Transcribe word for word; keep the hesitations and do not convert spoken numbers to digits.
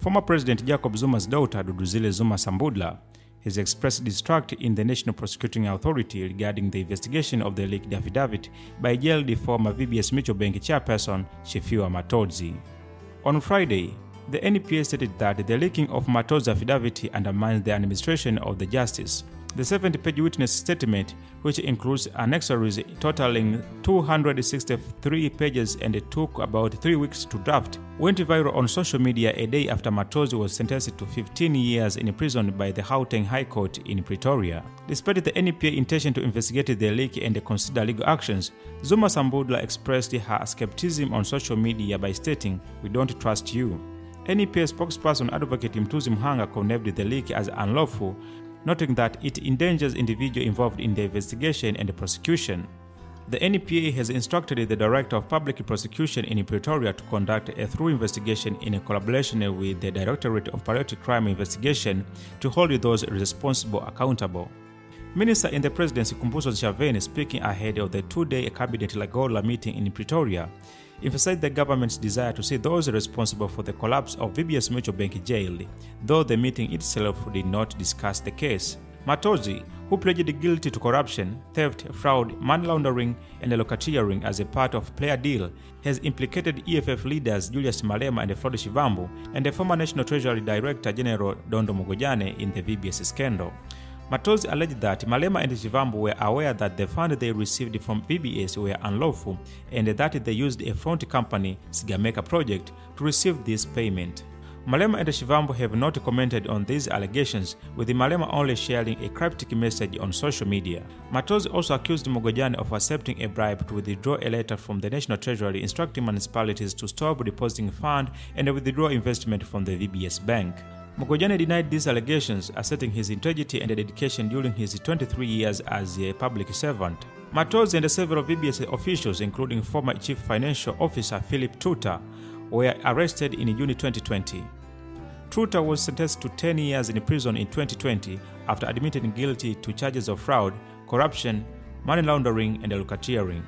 Former President Jacob Zuma's daughter, Duduzile Zuma-Sambudla, has expressed distrust in the National Prosecuting Authority regarding the investigation of the leaked affidavit by jailed former V B S Mutual Bank chairperson Tshifhiwa Matodzi. On Friday, the N P A stated that the leaking of Matodzi affidavit undermines the administration of the justice. The seventy page witness statement, which includes annexaries totaling two hundred sixty-three pages and took about three weeks to draft, went viral on social media a day after Matodzi was sentenced to fifteen years in prison by the Gauteng High Court in Pretoria. Despite the N P A intention to investigate the leak and consider legal actions, Zuma-Sambudla expressed her skepticism on social media by stating, "We don't trust you." N P A spokesperson Advocate Mthuzi Mhanga condemned the leak as unlawful, noting that it endangers individuals involved in the investigation and the prosecution. The N P A has instructed the Director of Public Prosecution in Pretoria to conduct a thorough investigation in collaboration with the Directorate of Patriotic Crime Investigation to hold those responsible accountable. Minister in the Presidency Khumbudzo Ntshavheni, speaking ahead of the two-day Cabinet Lagola meeting in Pretoria, emphasized the government's desire to see those responsible for the collapse of V B S Mutual Bank jailed, though the meeting itself did not discuss the case. Matodzi, who pledged guilty to corruption, theft, fraud, money laundering, and locketeering as a part of player deal, has implicated E F F leaders Julius Malema and Floyd Shivambu and the former National Treasury Director General Dondo Mugujane in the V B S scandal. Matodzi alleged that Malema and Shivambu were aware that the funds they received from V B S were unlawful and that they used a front company, Sigameka Project, to receive this payment. Malema and Shivambu have not commented on these allegations, with Malema only sharing a cryptic message on social media. Matodzi also accused Mugujane of accepting a bribe to withdraw a letter from the National Treasury instructing municipalities to stop depositing funds and withdraw investment from the V B S bank. Mugujane denied these allegations, asserting his integrity and dedication during his twenty-three years as a public servant. Matodzi and several V B S officials, including former Chief Financial Officer Philip Truter, were arrested in June twenty twenty. Truter was sentenced to ten years in prison in twenty twenty after admitting guilty to charges of fraud, corruption, money laundering, and racketeering.